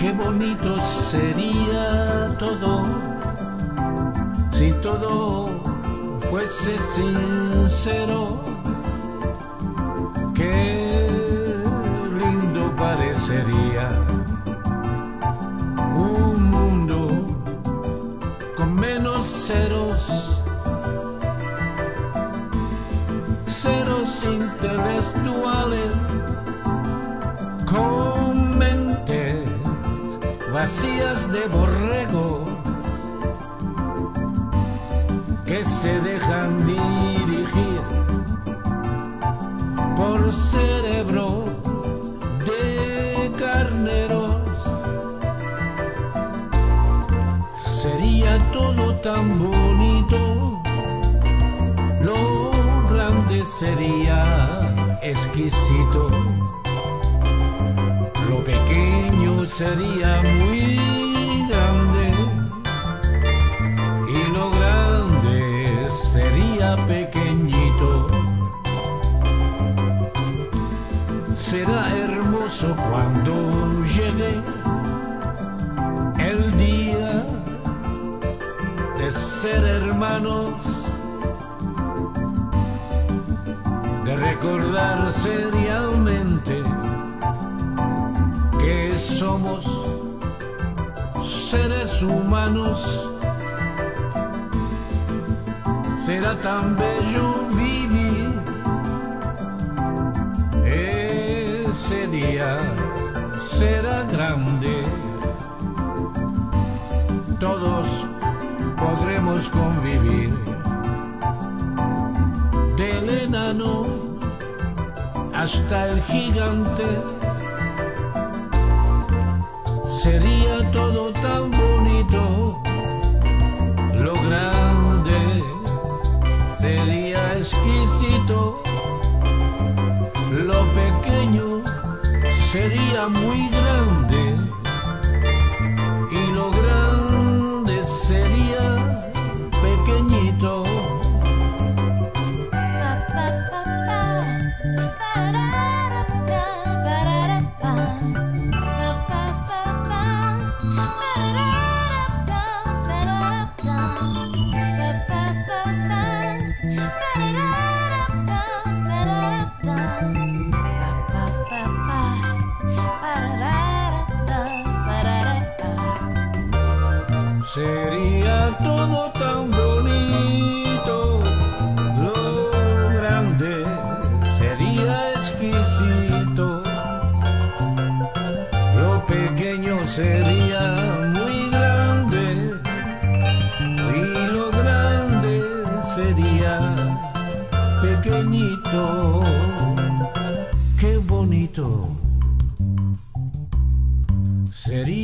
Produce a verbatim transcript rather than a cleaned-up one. Qué bonito sería todo si todo fuese sincero. Qué lindo parecería un mundo con menos ceros, ceros intelectuales, con mentes vacías de borrego que se dejan dirigir por cerebro de carneros. Sería todo tan bonito, lo grande sería exquisito, lo pequeño sería muy grande y lo grande sería pequeñito. Será hermoso cuando llegue el día de ser hermanos, de recordar seriamente que somos seres humanos. Será tan bello vivir ese día, será grande. Todos podremos convivir, del enano hasta el gigante. Sería todo tan bonito, lo grande sería exquisito, lo pequeño sería muy grande y lo grande sería pequeñito. Sería todo tan bonito, lo grande sería exquisito, lo pequeño sería muy grande y lo grande sería pequeñito. Qué bonito sería.